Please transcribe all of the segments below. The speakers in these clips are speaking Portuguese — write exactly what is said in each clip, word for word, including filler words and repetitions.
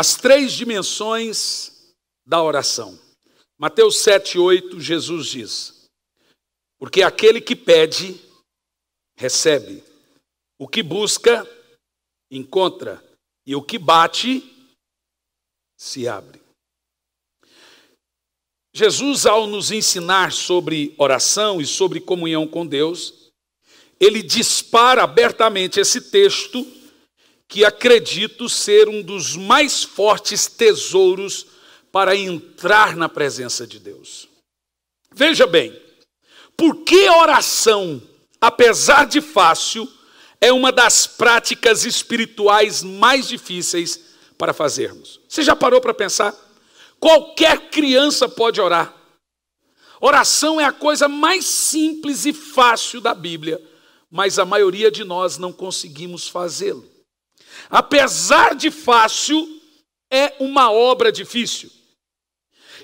as três dimensões da oração. Mateus sete, oito, Jesus diz: porque aquele que pede, recebe. O que busca, encontra. E o que bate, se abre. Jesus, ao nos ensinar sobre oração e sobre comunhão com Deus, ele dispara abertamente esse texto que acredito ser um dos mais fortes tesouros para entrar na presença de Deus. Veja bem, por que oração, apesar de fácil, é uma das práticas espirituais mais difíceis para fazermos? Você já parou para pensar? Qualquer criança pode orar. Oração é a coisa mais simples e fácil da Bíblia, mas a maioria de nós não conseguimos fazê-lo. Apesar de fácil, é uma obra difícil.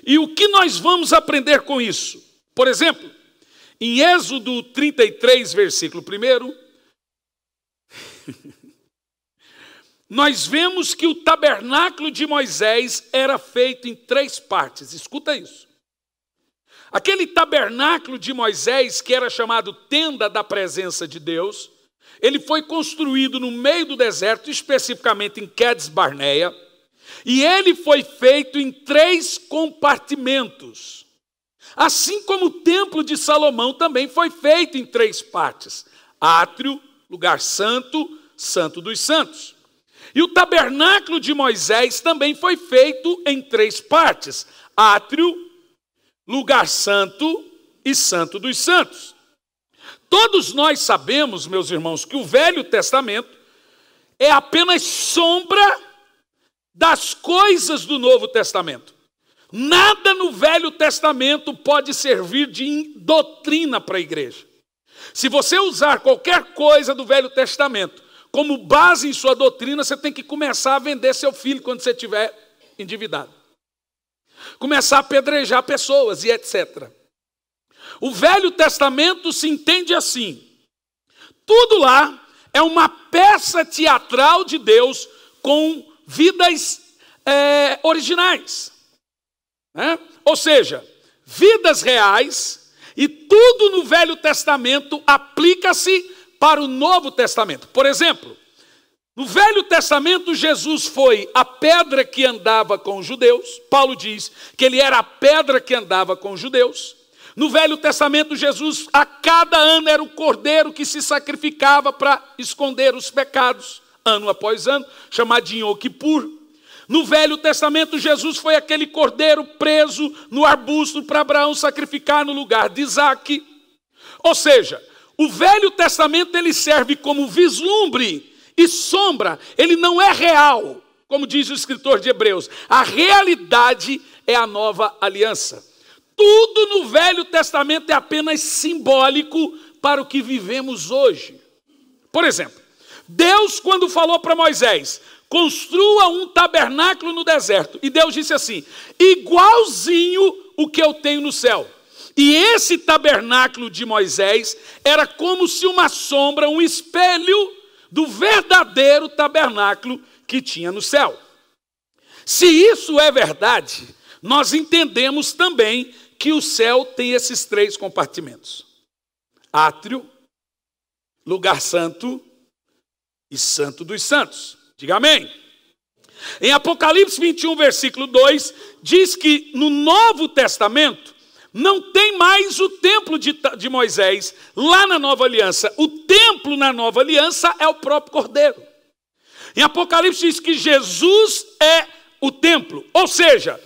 E o que nós vamos aprender com isso? Por exemplo, em Êxodo trinta e três, versículo um, nós vemos que o tabernáculo de Moisés era feito em três partes. Escuta isso. Aquele tabernáculo de Moisés, que era chamado tenda da presença de Deus, ele foi construído no meio do deserto, especificamente em Quedes Barneia, e ele foi feito em três compartimentos. Assim como o templo de Salomão também foi feito em três partes: átrio, lugar santo, santo dos santos. E o tabernáculo de Moisés também foi feito em três partes: átrio, lugar santo e santo dos santos. Todos nós sabemos, meus irmãos, que o Velho Testamento é apenas sombra das coisas do Novo Testamento. Nada no Velho Testamento pode servir de doutrina para a igreja. Se você usar qualquer coisa do Velho Testamento como base em sua doutrina, você tem que começar a vender seu filho quando você estiver endividado. Começar a apedrejar pessoas e etcétera. O Velho Testamento se entende assim. Tudo lá é uma peça teatral de Deus com vidas é, originais. Né? Ou seja, vidas reais, e tudo no Velho Testamento aplica-se para o Novo Testamento. Por exemplo, no Velho Testamento, Jesus foi a pedra que andava com os judeus. Paulo diz que ele era a pedra que andava com os judeus. No Velho Testamento, Jesus, a cada ano, era o cordeiro que se sacrificava para esconder os pecados, ano após ano, chamado de Yom Kippur. No Velho Testamento, Jesus foi aquele cordeiro preso no arbusto para Abraão sacrificar no lugar de Isaac. Ou seja, o Velho Testamento ele serve como vislumbre e sombra, ele não é real, como diz o escritor de Hebreus. A realidade é a nova aliança. Tudo no Velho Testamento é apenas simbólico para o que vivemos hoje. Por exemplo, Deus, quando falou para Moisés, construa um tabernáculo no deserto, e Deus disse assim: igualzinho o que eu tenho no céu. E esse tabernáculo de Moisés era como se uma sombra, um espelho do verdadeiro tabernáculo que tinha no céu. Se isso é verdade, nós entendemos também que o céu tem esses três compartimentos: átrio, lugar santo e santo dos santos. Diga amém. Em Apocalipse vinte e um, versículo dois, diz que no Novo Testamento não tem mais o templo de, de Moisés lá na Nova Aliança. O templo na Nova Aliança é o próprio Cordeiro. Em Apocalipse diz que Jesus é o templo. Ou seja,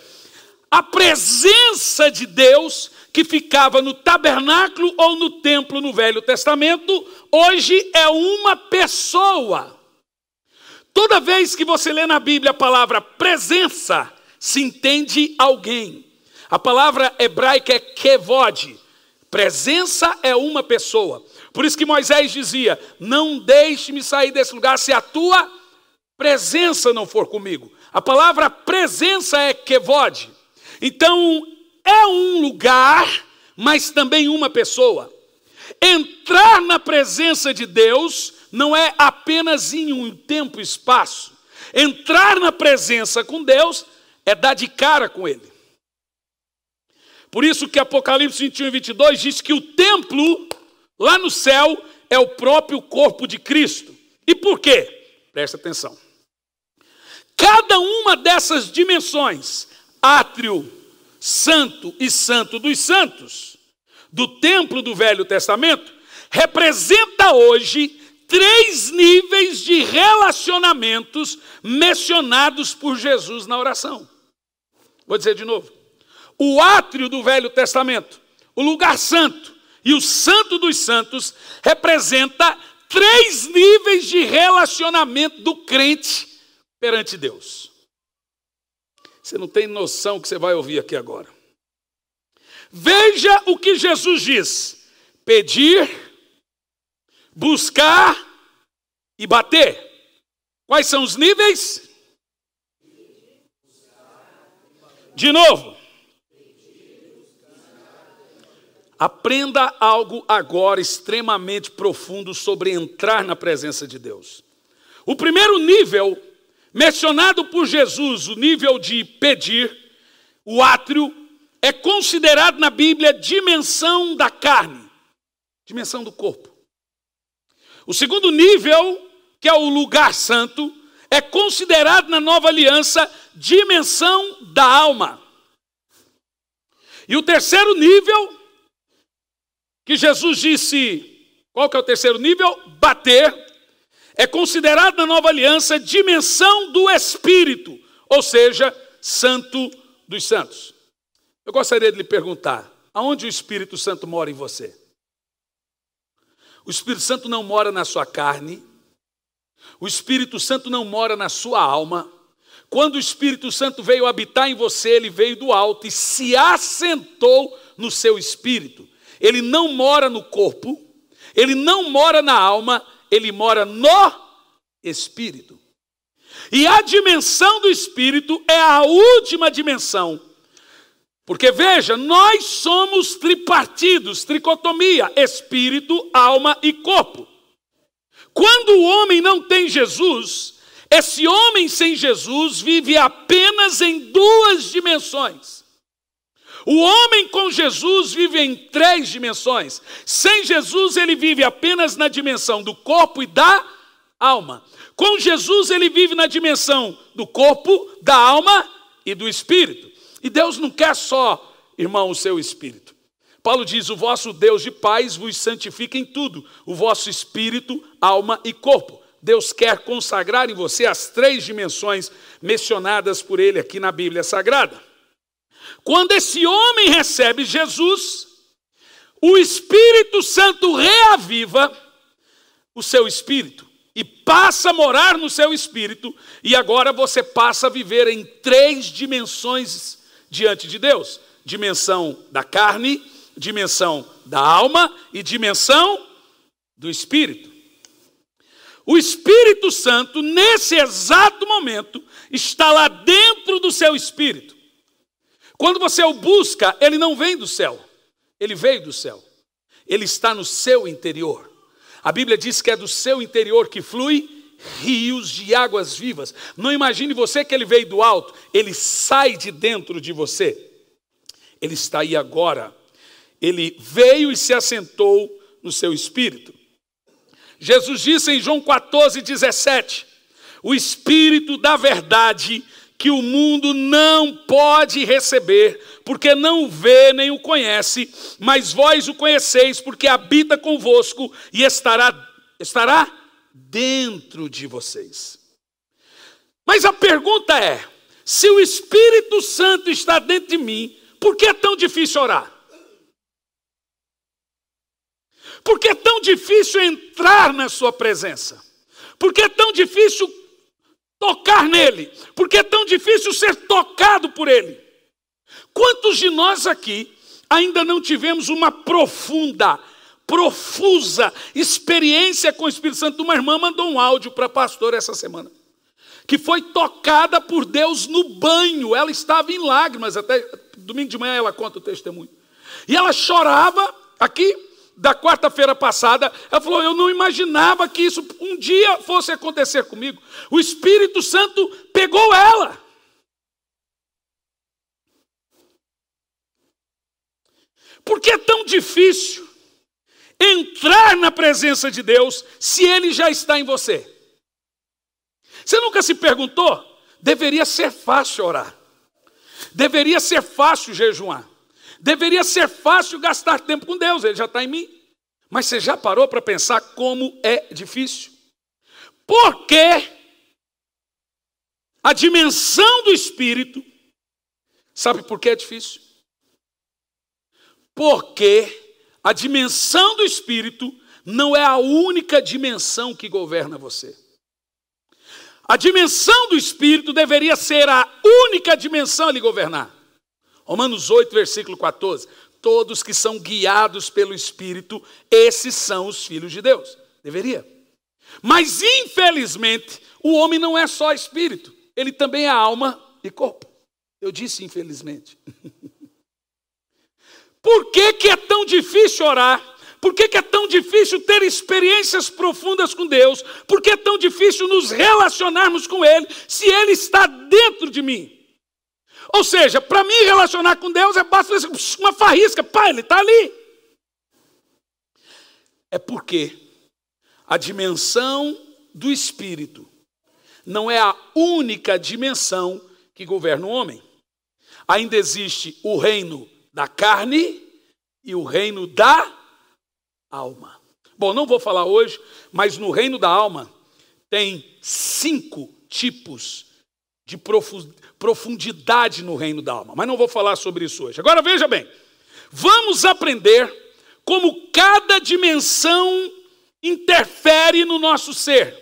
a presença de Deus que ficava no tabernáculo ou no templo no Velho Testamento, hoje é uma pessoa. Toda vez que você lê na Bíblia a palavra presença, se entende alguém. A palavra hebraica é kevod. Presença é uma pessoa. Por isso que Moisés dizia: não deixe-me sair desse lugar se a tua presença não for comigo. A palavra presença é kevod. Então, é um lugar, mas também uma pessoa. Entrar na presença de Deus não é apenas em um tempo e espaço. Entrar na presença com Deus é dar de cara com Ele. Por isso que Apocalipse vinte e um e vinte e dois diz que o templo, lá no céu, é o próprio corpo de Cristo. E por quê? Presta atenção. Cada uma dessas dimensões, átrio, santo e santo dos santos, do templo do Velho Testamento, representa hoje três níveis de relacionamentos mencionados por Jesus na oração. Vou dizer de novo. O átrio do Velho Testamento, o lugar santo e o santo dos santos representa três níveis de relacionamento do crente perante Deus. Você não tem noção do que você vai ouvir aqui agora. Veja o que Jesus diz. Pedir, buscar e bater. Quais são os níveis? De novo. Aprenda algo agora extremamente profundo sobre entrar na presença de Deus. O primeiro nível mencionado por Jesus, o nível de pedir, o átrio, é considerado na Bíblia dimensão da carne, dimensão do corpo. O segundo nível, que é o lugar santo, é considerado na Nova Aliança dimensão da alma. E o terceiro nível, que Jesus disse, qual que é o terceiro nível? Bater. É considerado na Nova Aliança dimensão do Espírito, ou seja, santo dos santos. Eu gostaria de lhe perguntar, aonde o Espírito Santo mora em você? O Espírito Santo não mora na sua carne, o Espírito Santo não mora na sua alma. Quando o Espírito Santo veio habitar em você, ele veio do alto e se assentou no seu espírito. Ele não mora no corpo, ele não mora na alma, ele mora no Espírito. E a dimensão do Espírito é a última dimensão. Porque, veja, nós somos tripartidos, tricotomia, Espírito, alma e corpo. Quando o homem não tem Jesus, esse homem sem Jesus vive apenas em duas dimensões. O homem com Jesus vive em três dimensões. Sem Jesus, ele vive apenas na dimensão do corpo e da alma. Com Jesus, ele vive na dimensão do corpo, da alma e do espírito. E Deus não quer só, irmão, o seu espírito. Paulo diz, o vosso Deus de paz vos santifica em tudo, o vosso espírito, alma e corpo. Deus quer consagrar em você as três dimensões mencionadas por ele aqui na Bíblia Sagrada. Quando esse homem recebe Jesus, o Espírito Santo reaviva o seu espírito e passa a morar no seu espírito, e agora você passa a viver em três dimensões diante de Deus: dimensão da carne, dimensão da alma e dimensão do espírito. O Espírito Santo, nesse exato momento, está lá dentro do seu espírito. Quando você o busca, ele não vem do céu. Ele veio do céu. Ele está no seu interior. A Bíblia diz que é do seu interior que flui rios de águas vivas. Não imagine você que ele veio do alto. Ele sai de dentro de você. Ele está aí agora. Ele veio e se assentou no seu espírito. Jesus disse em João quatorze, dezessete, o Espírito da verdade que o mundo não pode receber, porque não o vê nem o conhece, mas vós o conheceis, porque habita convosco e estará, estará dentro de vocês. Mas a pergunta é, se o Espírito Santo está dentro de mim, por que é tão difícil orar? Por que é tão difícil entrar na sua presença? Por que é tão difícil tocar nele, porque é tão difícil ser tocado por ele? Quantos de nós aqui ainda não tivemos uma profunda, profusa experiência com o Espírito Santo? Uma irmã mandou um áudio para a pastora essa semana, que foi tocada por Deus no banho. Ela estava em lágrimas, até domingo de manhã ela conta o testemunho. E ela chorava aqui, da quarta-feira passada, ela falou, eu não imaginava que isso um dia fosse acontecer comigo. O Espírito Santo pegou ela. Por que é tão difícil entrar na presença de Deus se Ele já está em você? Você nunca se perguntou? Deveria ser fácil orar. Deveria ser fácil jejuar. Deveria ser fácil gastar tempo com Deus, Ele já está em mim. Mas você já parou para pensar como é difícil? Porque a dimensão do Espírito, sabe por que é difícil? Porque a dimensão do Espírito não é a única dimensão que governa você. A dimensão do Espírito deveria ser a única dimensão a lhe governar. Romanos oito, versículo quatorze. Todos que são guiados pelo Espírito, esses são os filhos de Deus. Deveria. Mas, infelizmente, o homem não é só Espírito. Ele também é alma e corpo. Eu disse infelizmente. Por que que é tão difícil orar? Por que que é tão difícil ter experiências profundas com Deus? Por que é tão difícil nos relacionarmos com Ele se Ele está dentro de mim? Ou seja, para mim relacionar com Deus é basta uma farrisca. Pai, Ele está ali. É porque a dimensão do Espírito não é a única dimensão que governa o homem. Ainda existe o reino da carne e o reino da alma. Bom, não vou falar hoje, mas no reino da alma tem cinco tipos de profundidade no reino da alma. Mas não vou falar sobre isso hoje. Agora veja bem, vamos aprender como cada dimensão interfere no nosso ser.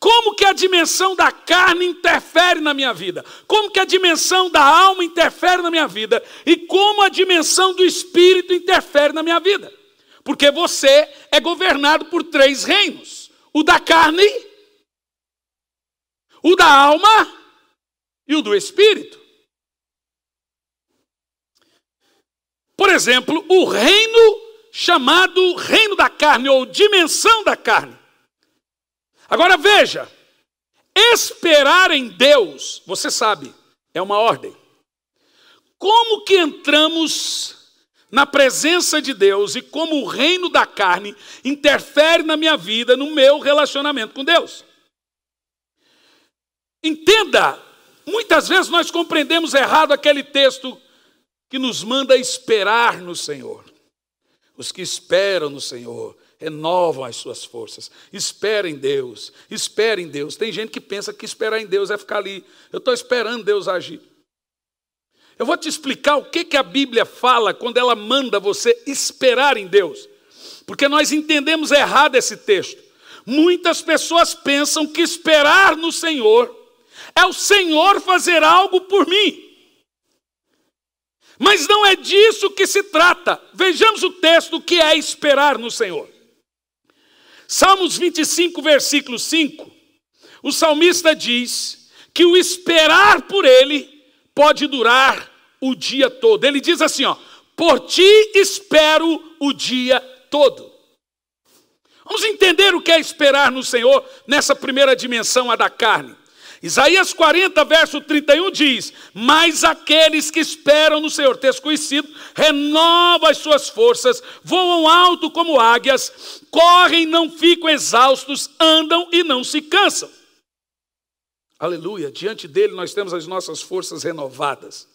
Como que a dimensão da carne interfere na minha vida? Como que a dimensão da alma interfere na minha vida? E como a dimensão do Espírito interfere na minha vida? Porque você é governado por três reinos. O da carne, o da alma e o do Espírito. Por exemplo, o reino chamado reino da carne ou dimensão da carne. Agora veja, esperar em Deus, você sabe, é uma ordem. Como que entramos na presença de Deus e como o reino da carne interfere na minha vida, no meu relacionamento com Deus? Entenda, muitas vezes nós compreendemos errado aquele texto que nos manda esperar no Senhor. Os que esperam no Senhor renovam as suas forças. Espera em Deus, espera em Deus. Tem gente que pensa que esperar em Deus é ficar ali. Eu estou esperando Deus agir. Eu vou te explicar o que que a Bíblia fala quando ela manda você esperar em Deus. Porque nós entendemos errado esse texto. Muitas pessoas pensam que esperar no Senhor é o Senhor fazer algo por mim. Mas não é disso que se trata. Vejamos o texto que é esperar no Senhor. Salmos vinte e cinco, versículo cinco. O salmista diz que o esperar por Ele pode durar o dia todo. Ele diz assim, ó, por ti espero o dia todo. Vamos entender o que é esperar no Senhor nessa primeira dimensão, a da carne. Isaías quarenta, verso trinta e um diz, mas aqueles que esperam no Senhor, texto conhecido, renovam as suas forças, voam alto como águias, correm e não ficam exaustos, andam e não se cansam. Aleluia, diante dele nós temos as nossas forças renovadas.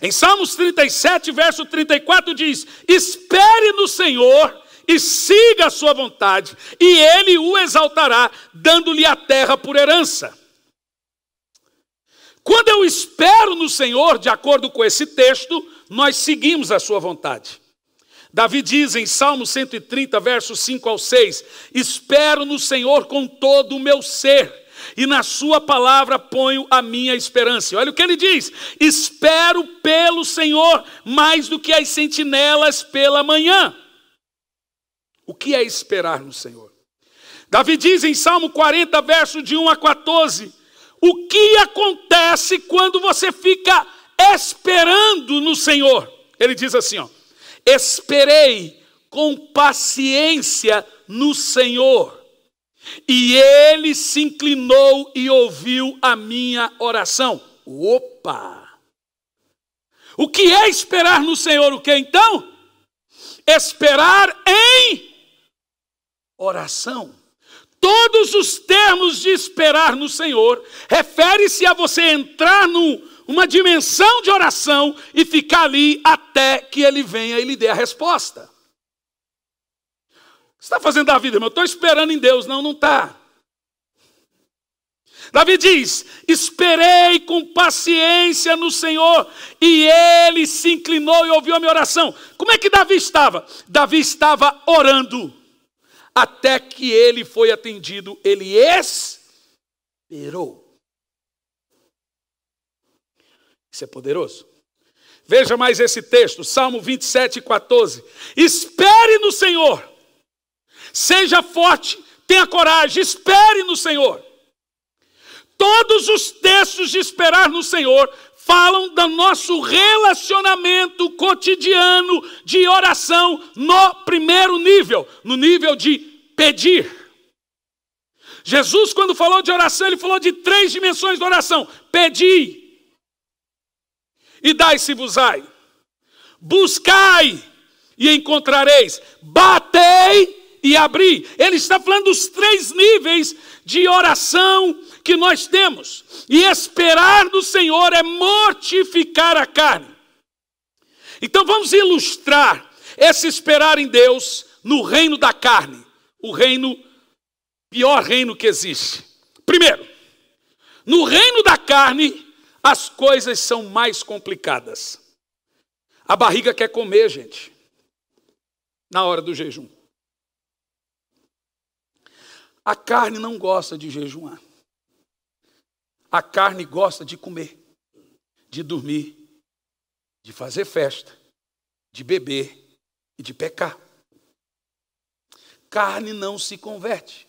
Em Salmos trinta e sete, verso trinta e quatro diz, espere no Senhor e siga a sua vontade, e ele o exaltará, dando-lhe a terra por herança. Quando eu espero no Senhor, de acordo com esse texto, nós seguimos a sua vontade. Davi diz em Salmo cento e trinta, versos cinco ao seis, espero no Senhor com todo o meu ser, e na sua palavra ponho a minha esperança. Olha o que ele diz, espero pelo Senhor mais do que as sentinelas pela manhã. O que é esperar no Senhor? Davi diz em Salmo quarenta, verso de um a quatorze, o que acontece quando você fica esperando no Senhor? Ele diz assim, ó, esperei com paciência no Senhor, e ele se inclinou e ouviu a minha oração. Opa! O que é esperar no Senhor? O que então? Esperar em oração. Todos os termos de esperar no Senhor refere-se a você entrar numa dimensão de oração e ficar ali até que ele venha e lhe dê a resposta. Você está fazendo Davi, irmão? Eu estou esperando em Deus. Não, não está. Davi diz, esperei com paciência no Senhor, e ele se inclinou e ouviu a minha oração. Como é que Davi estava? Davi estava orando, até que ele foi atendido. Ele esperou. Isso é poderoso. Veja mais esse texto, Salmo vinte e sete, quatorze. Espere no Senhor. Seja forte, tenha coragem, espere no Senhor. Todos os textos de esperar no Senhor falam do nosso relacionamento cotidiano de oração no primeiro nível, no nível de pedir. Jesus, quando falou de oração, ele falou de três dimensões da oração. Pedi e dai-se-vos-ai. Buscai e encontrareis. Batei e abrir. Ele está falando dos três níveis de oração que nós temos. E esperar do Senhor é mortificar a carne. Então vamos ilustrar esse esperar em Deus no reino da carne. O reino, pior reino que existe. Primeiro, no reino da carne, as coisas são mais complicadas. A barriga quer comer, gente, na hora do jejum. A carne não gosta de jejuar. A carne gosta de comer, de dormir, de fazer festa, de beber e de pecar. Carne não se converte.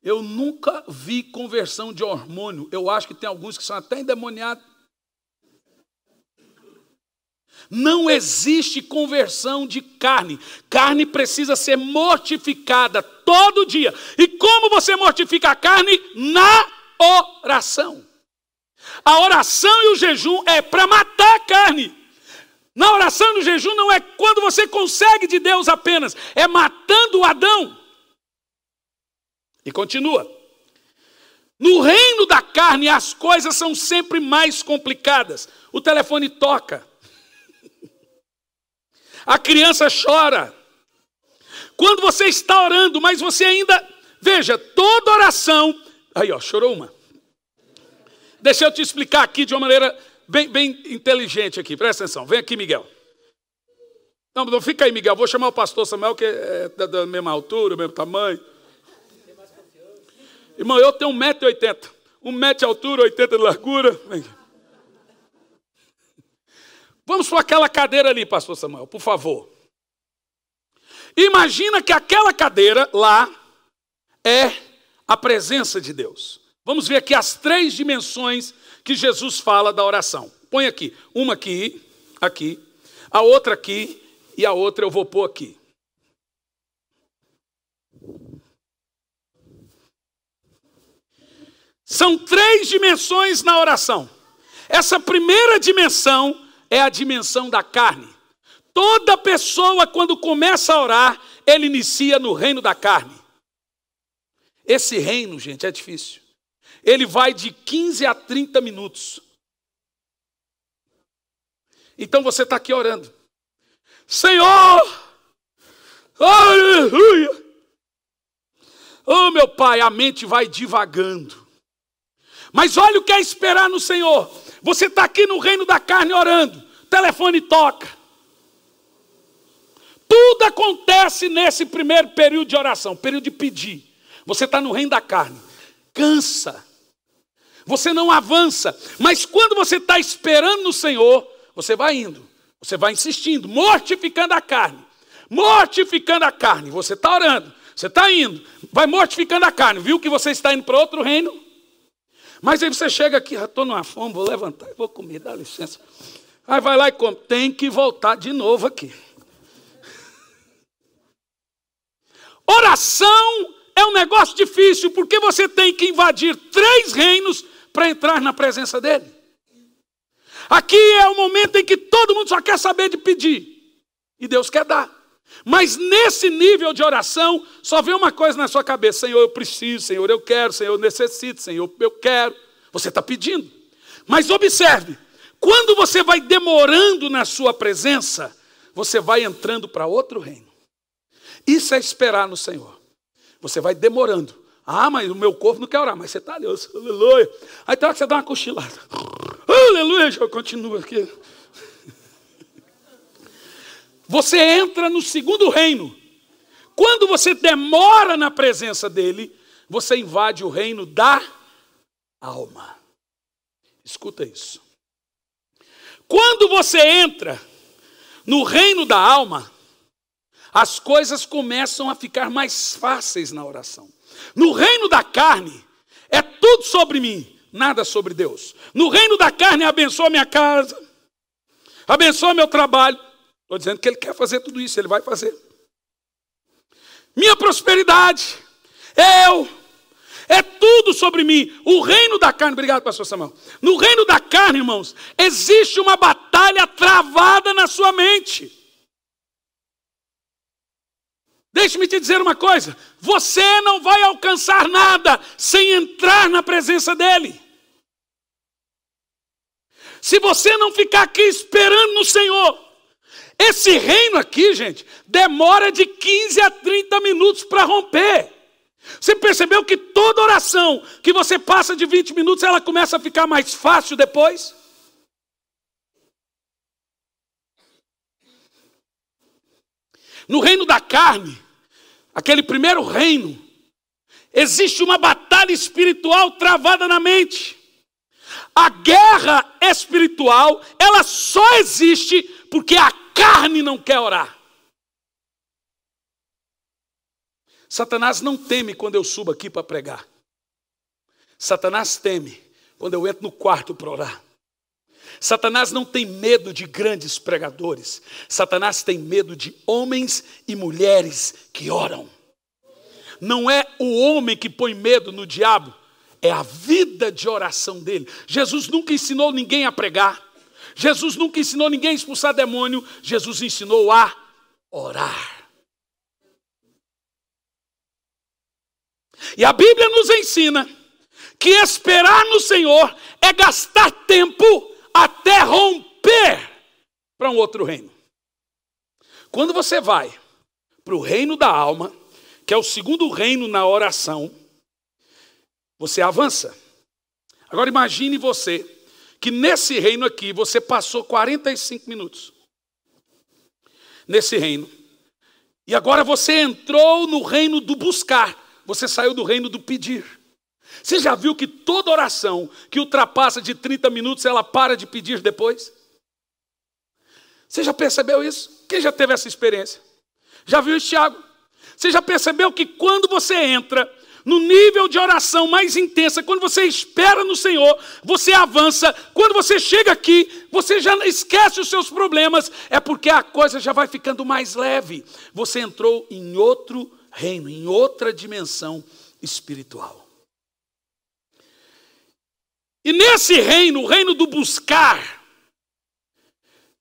Eu nunca vi conversão de hormônio. Eu acho que tem alguns que são até endemoniados. Não existe conversão de carne. Carne precisa ser mortificada todo dia. E como você mortifica a carne? Na oração. A oração e o jejum é para matar a carne. Na oração e no jejum não é quando você consegue de Deus apenas. É matando o Adão. E continua. No reino da carne as coisas são sempre mais complicadas. O telefone toca. A criança chora. Quando você está orando, mas você ainda... Veja, toda oração... Aí, ó, chorou uma. Deixa eu te explicar aqui de uma maneira bem, bem inteligente aqui. Presta atenção. Vem aqui, Miguel. Não, não fica aí, Miguel. Vou chamar o pastor Samuel, que é da mesma altura, do mesmo tamanho. Irmão, eu tenho um metro e oitenta. um metro de altura, oitenta de largura. Vem aqui. Vamos para aquela cadeira ali, pastor Samuel, por favor. Imagina que aquela cadeira lá é a presença de Deus. Vamos ver aqui as três dimensões que Jesus fala da oração. Põe aqui, uma aqui, aqui, a outra aqui e a outra eu vou pôr aqui. São três dimensões na oração. Essa primeira dimensão é a dimensão da carne. Toda pessoa, quando começa a orar, ele inicia no reino da carne. Esse reino, gente, é difícil. Ele vai de quinze a trinta minutos. Então você está aqui orando. Senhor! Aleluia! Oh, meu Pai, a mente vai divagando. Mas olha o que é esperar no Senhor. Você está aqui no reino da carne orando. Telefone toca. Tudo acontece nesse primeiro período de oração, período de pedir. Você está no reino da carne. Cansa. Você não avança. Mas quando você está esperando no Senhor, você vai indo. Você vai insistindo, mortificando a carne. Mortificando a carne. Você está orando. Você está indo. Vai mortificando a carne. Viu que você está indo para outro reino? Mas aí você chega aqui, já estou numa fome, vou levantar e vou comer, dá licença. Aí vai lá e come. Tem que voltar de novo aqui. Oração é um negócio difícil, porque você tem que invadir três reinos para entrar na presença dele. Aqui é o momento em que todo mundo só quer saber de pedir, e Deus quer dar. Mas nesse nível de oração, só vem uma coisa na sua cabeça: Senhor, eu preciso, Senhor, eu quero, Senhor, eu necessito, Senhor, eu quero. Você está pedindo. Mas observe, quando você vai demorando na sua presença, você vai entrando para outro reino. Isso é esperar no Senhor. Você vai demorando. Ah, mas o meu corpo não quer orar. Mas você está ali, aleluia. Aí tem hora que você dá uma cochilada. Aleluia, eu continuo aqui. Você entra no segundo reino. Quando você demora na presença dele, você invade o reino da alma. Escuta isso. Quando você entra no reino da alma, as coisas começam a ficar mais fáceis na oração. No reino da carne, é tudo sobre mim, nada sobre Deus. No reino da carne, abençoa minha casa, abençoa meu trabalho. Estou dizendo que ele quer fazer tudo isso, ele vai fazer. Minha prosperidade, eu, é tudo sobre mim. O reino da carne, obrigado, pastor Samuel. No reino da carne, irmãos, existe uma batalha travada na sua mente. Deixe-me te dizer uma coisa: você não vai alcançar nada sem entrar na presença dele. Se você não ficar aqui esperando no Senhor, esse reino aqui, gente, demora de quinze a trinta minutos para romper. Você percebeu que toda oração que você passa de vinte minutos, ela começa a ficar mais fácil depois? No reino da carne, aquele primeiro reino, existe uma batalha espiritual travada na mente. A guerra espiritual, ela só existe porque a carne não quer orar. Satanás não teme quando eu subo aqui para pregar. Satanás teme quando eu entro no quarto para orar. Satanás não tem medo de grandes pregadores. Satanás tem medo de homens e mulheres que oram. Não é o homem que põe medo no diabo, é a vida de oração dele. Jesus nunca ensinou ninguém a pregar. Jesus nunca ensinou ninguém a expulsar demônio. Jesus ensinou a orar. E a Bíblia nos ensina que esperar no Senhor é gastar tempo até romper para um outro reino. Quando você vai para o reino da alma, que é o segundo reino na oração, você avança. Agora imagine você, que nesse reino aqui, você passou quarenta e cinco minutos. Nesse reino. E agora você entrou no reino do buscar. Você saiu do reino do pedir. Você já viu que toda oração que ultrapassa de trinta minutos, ela para de pedir depois? Você já percebeu isso? Quem já teve essa experiência? Já viu isso, Thiago? Você já percebeu que quando você entra no nível de oração mais intensa, quando você espera no Senhor, você avança. Quando você chega aqui, você já esquece os seus problemas. É porque a coisa já vai ficando mais leve. Você entrou em outro reino, em outra dimensão espiritual. E nesse reino, o reino do buscar,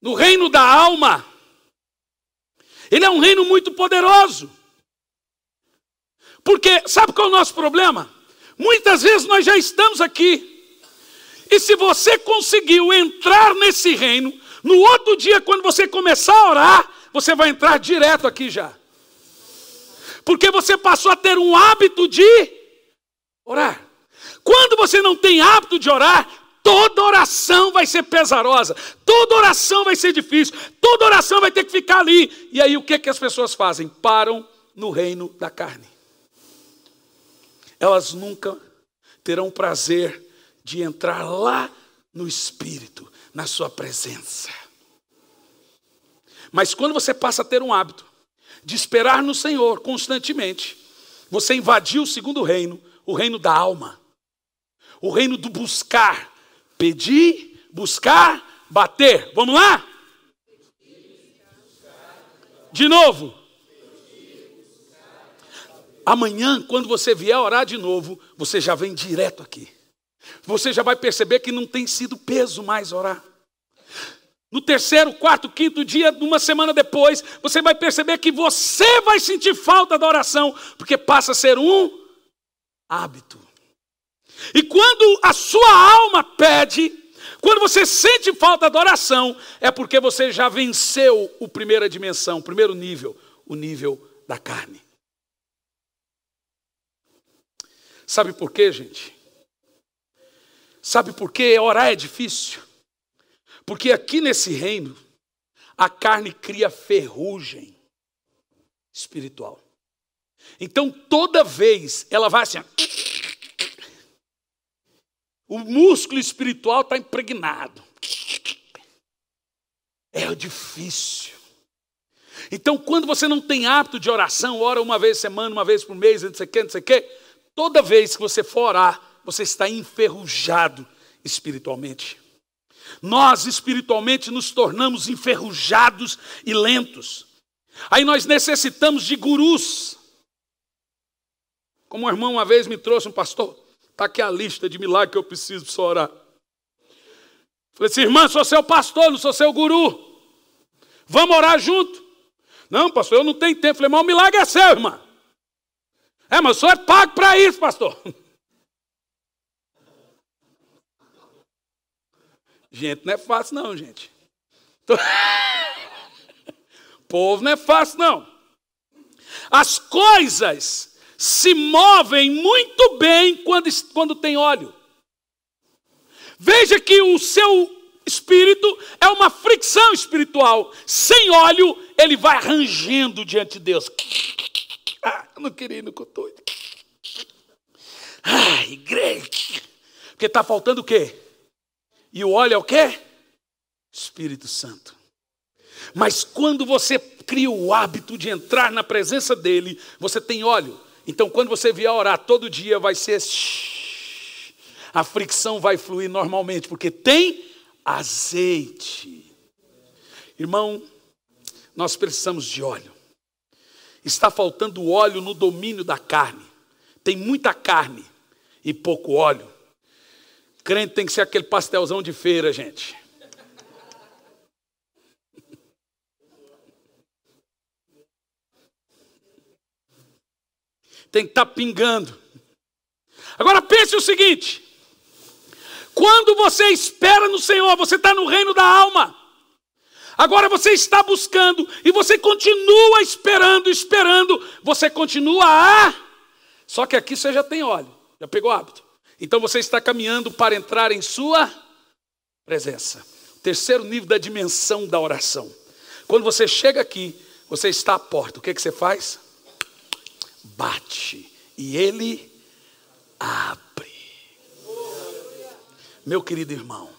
no reino da alma, ele é um reino muito poderoso. Porque, sabe qual é o nosso problema? Muitas vezes nós já estamos aqui. E se você conseguiu entrar nesse reino, no outro dia, quando você começar a orar, você vai entrar direto aqui já. Porque você passou a ter um hábito de orar. Quando você não tem hábito de orar, toda oração vai ser pesarosa, toda oração vai ser difícil, toda oração vai ter que ficar ali. E aí o que, que as pessoas fazem? Param no reino da carne. Elas nunca terão prazer de entrar lá no Espírito, na sua presença. Mas quando você passa a ter um hábito de esperar no Senhor constantemente, você invadiu o segundo reino, o reino da alma. O reino do buscar, pedir, buscar, bater. Vamos lá? De novo. amanhã, quando você vier orar de novo, você já vem direto aqui. Você já vai perceber que não tem sido peso mais orar. No terceiro, quarto, quinto dia, uma semana depois, você vai perceber que você vai sentir falta da oração, porque passa a ser um hábito. E quando a sua alma pede, quando você sente falta da oração, é porque você já venceu a primeira dimensão, o primeiro nível, o nível da carne. Sabe por quê, gente? Sabe por quê orar é difícil? Porque aqui nesse reino, a carne cria ferrugem espiritual. Então, toda vez, ela vai assim, ó, o músculo espiritual está impregnado. É difícil. Então, quando você não tem hábito de oração, ora uma vez por semana, uma vez por mês, não sei o quê, não sei o quê, toda vez que você for orar, você está enferrujado espiritualmente. Nós espiritualmente nos tornamos enferrujados e lentos. Aí nós necessitamos de gurus. Como um irmão uma vez me trouxe, um pastor, está aqui a lista de milagres que eu preciso para orar. Falei assim, irmã, sou seu pastor, não sou seu guru. Vamos orar junto? Não, pastor, eu não tenho tempo. Falei, mas o milagre é seu, irmã. É, mas o senhor é pago para isso, pastor. Gente, não é fácil não, gente. Tô... Povo não é fácil não. As coisas se movem muito bem quando, quando tem óleo. Veja que o seu espírito é uma fricção espiritual. Sem óleo, ele vai rangendo diante de Deus. Ah, eu não queria ir no culto. Ah, igreja. Porque está faltando o quê? E o óleo é o quê? Espírito Santo. Mas quando você cria o hábito de entrar na presença dele, você tem óleo. Então, quando você vier orar todo dia, vai ser... a fricção vai fluir normalmente, porque tem azeite. Irmão, nós precisamos de óleo. Está faltando óleo no domínio da carne. Tem muita carne e pouco óleo. Crente tem que ser aquele pastelzão de feira, gente. Tem que estar pingando. Agora pense o seguinte. Quando você espera no Senhor, você está no reino da alma. Agora você está buscando e você continua esperando, esperando. Você continua a... Só que aqui você já tem óleo. Já pegou hábito. Então você está caminhando para entrar em sua presença. Terceiro nível da dimensão da oração. Quando você chega aqui, você está à porta. O que, que você faz? Bate. E ele abre. Meu querido irmão,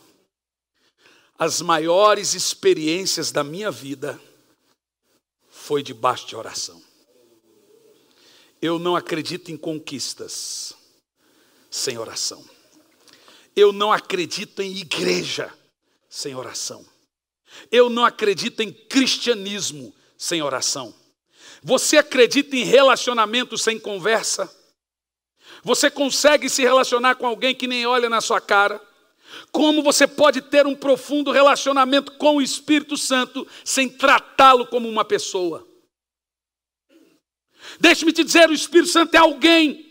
as maiores experiências da minha vida foi debaixo de oração. Eu não acredito em conquistas sem oração. Eu não acredito em igreja sem oração. Eu não acredito em cristianismo sem oração. Você acredita em relacionamento sem conversa? Você consegue se relacionar com alguém que nem olha na sua cara? Como você pode ter um profundo relacionamento com o Espírito Santo sem tratá-lo como uma pessoa? Deixe-me te dizer, o Espírito Santo é alguém.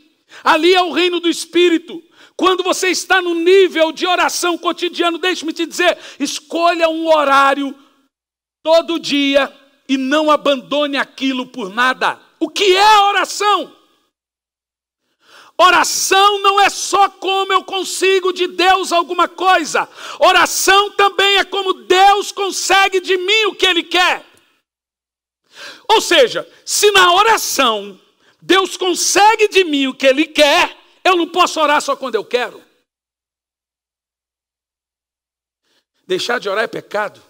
Ali é o reino do Espírito. Quando você está no nível de oração cotidiano, deixe-me te dizer, escolha um horário todo dia e não abandone aquilo por nada. O que é oração? Oração não é só como eu consigo de Deus alguma coisa. Oração também é como Deus consegue de mim o que Ele quer. Ou seja, se na oração... Deus consegue de mim o que Ele quer, eu não posso orar só quando eu quero. Deixar de orar é pecado,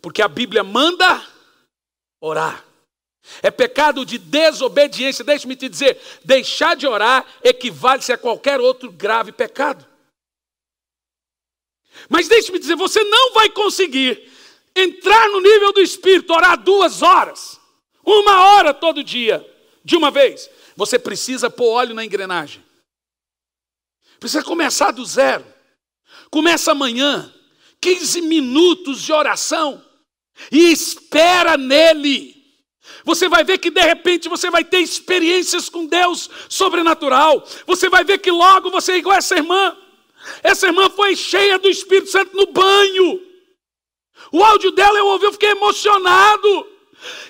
porque a Bíblia manda orar. É pecado de desobediência. Deixe-me te dizer, deixar de orar equivale-se a qualquer outro grave pecado. Mas deixe-me dizer, você não vai conseguir entrar no nível do Espírito, orar duas horas, uma hora todo dia, de uma vez, Você precisa pôr óleo na engrenagem. Precisa começar do zero. Começa amanhã, quinze minutos de oração e espera nele. Você vai ver que de repente você vai ter experiências com Deus sobrenatural. Você vai ver que logo você é igual a essa irmã. Essa irmã foi cheia do Espírito Santo no banho. O áudio dela eu ouvi, eu fiquei emocionado.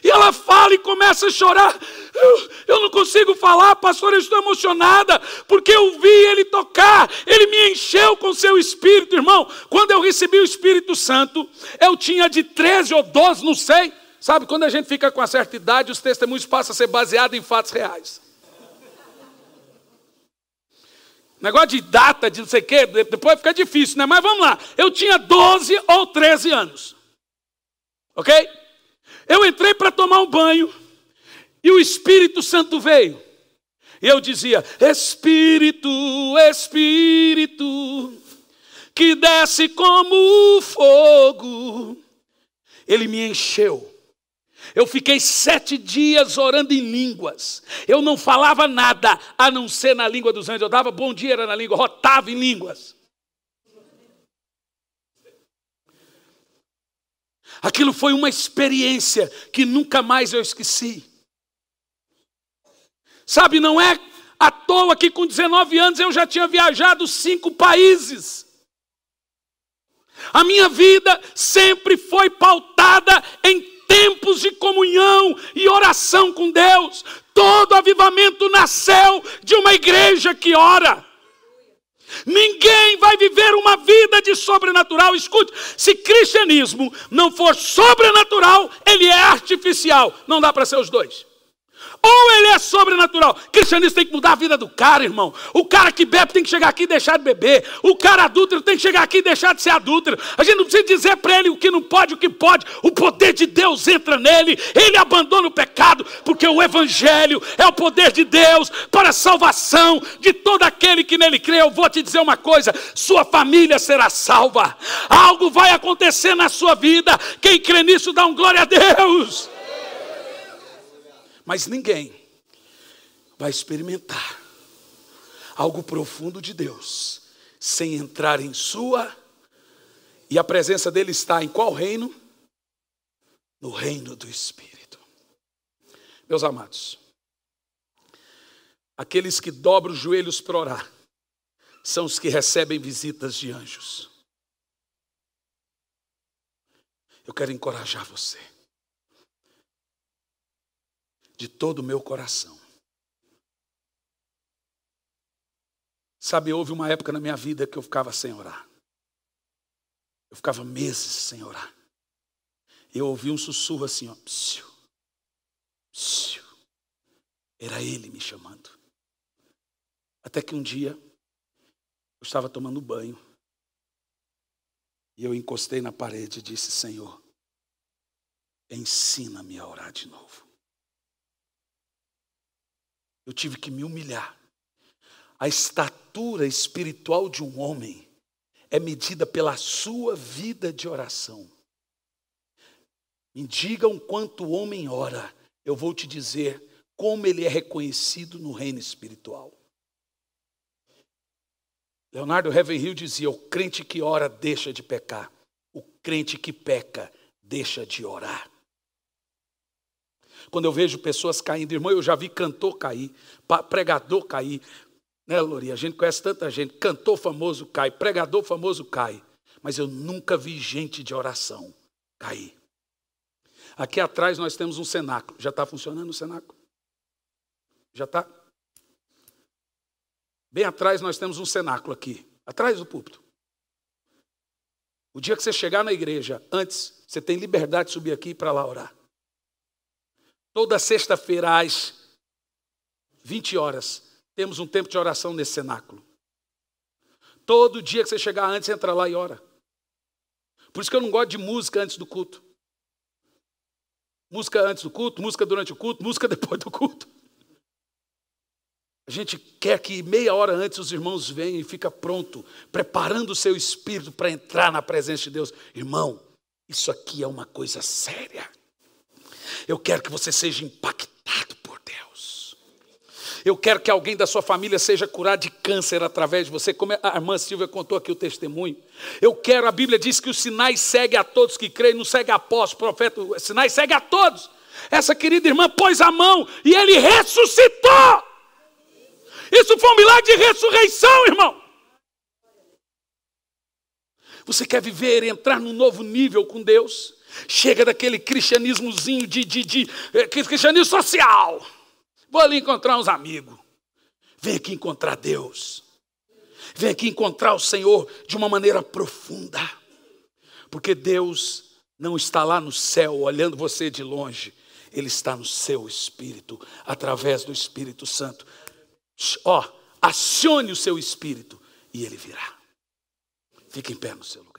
E ela fala e começa a chorar. Eu, eu não consigo falar, pastor, eu estou emocionada, porque eu vi ele tocar, ele me encheu com seu Espírito, irmão. Quando eu recebi o Espírito Santo, eu tinha de treze ou doze, não sei. Sabe, quando a gente fica com uma certa idade, os testemunhos passam a ser baseados em fatos reais. Negócio de data, de não sei o quê, depois fica difícil, né? Mas vamos lá. Eu tinha doze ou treze anos. Ok? Eu entrei para tomar um banho e o Espírito Santo veio. E eu dizia, Espírito, Espírito, que desce como fogo. Ele me encheu. Eu fiquei sete dias orando em línguas. Eu não falava nada, a não ser na língua dos anjos. Eu dava bom dia, era na língua, rotava em línguas. Aquilo foi uma experiência que nunca mais eu esqueci. Sabe, não é à toa que com dezenove anos eu já tinha viajado cinco países. A minha vida sempre foi pautada em tempos de comunhão e oração com Deus. Todo avivamento nasceu de uma igreja que ora. Ninguém vai viver uma vida de sobrenatural. Escute, se cristianismo não for sobrenatural, ele é artificial. Não dá para ser os dois. Ou ele é sobrenatural. Cristianismo tem que mudar a vida do cara, irmão. O cara que bebe tem que chegar aqui e deixar de beber. O cara adúltero tem que chegar aqui e deixar de ser adúltero. A gente não precisa dizer para ele o que não pode, o que pode. O poder de Deus entra nele. Ele abandona o pecado, porque o evangelho é o poder de Deus para a salvação de todo aquele que nele crê. Eu vou te dizer uma coisa. Sua família será salva. Algo vai acontecer na sua vida. Quem crê nisso dá um glória a Deus. Mas ninguém vai experimentar algo profundo de Deus sem entrar em sua. E a presença dele está em qual reino? No reino do Espírito. Meus amados, aqueles que dobram os joelhos para orar são os que recebem visitas de anjos. Eu quero encorajar você, de todo o meu coração. Sabe, houve uma época na minha vida que eu ficava sem orar. Eu ficava meses sem orar. Eu ouvi um sussurro assim, ó. Psiu, psiu. Era ele me chamando. Até que um dia, eu estava tomando banho. E eu encostei na parede e disse, Senhor, ensina-me a orar de novo. Eu tive que me humilhar. A estatura espiritual de um homem é medida pela sua vida de oração. Me digam quanto o homem ora, eu vou te dizer como ele é reconhecido no reino espiritual. Leonardo Ravenhill dizia, o crente que ora deixa de pecar. O crente que peca deixa de orar. Quando eu vejo pessoas caindo, irmão, eu já vi cantor cair, pregador cair, né, Loria? A gente conhece tanta gente, cantor famoso cai, pregador famoso cai, mas eu nunca vi gente de oração cair. Aqui atrás nós temos um cenáculo, já está funcionando o cenáculo? Já está? Bem atrás nós temos um cenáculo aqui, atrás do púlpito. O dia que você chegar na igreja, antes, você tem liberdade de subir aqui e para lá orar. Toda sexta-feira, às vinte horas, temos um tempo de oração nesse cenáculo. Todo dia que você chegar antes, você entra lá e ora. Por isso que eu não gosto de música antes do culto. Música antes do culto, música durante o culto, música depois do culto. A gente quer que meia hora antes os irmãos venham e fica pronto, preparando o seu espírito para entrar na presença de Deus. Irmão, isso aqui é uma coisa séria. Eu quero que você seja impactado por Deus. Eu quero que alguém da sua família seja curado de câncer através de você, como a irmã Silvia contou aqui o testemunho. Eu quero, a Bíblia diz que os sinais seguem a todos que creem, não segue apóstolo, profeta, os sinais seguem a todos. Essa querida irmã pôs a mão e ele ressuscitou. Isso foi um milagre de ressurreição, irmão. Você quer viver, entrar num novo nível com Deus? Chega daquele cristianismozinho de, de, de é, cristianismo social. Vou ali encontrar uns amigos. Vem aqui encontrar Deus. Vem aqui encontrar o Senhor de uma maneira profunda. Porque Deus não está lá no céu olhando você de longe. Ele está no seu espírito, através do Espírito Santo. Ó, acione o seu espírito e ele virá. Fique em pé no seu lugar.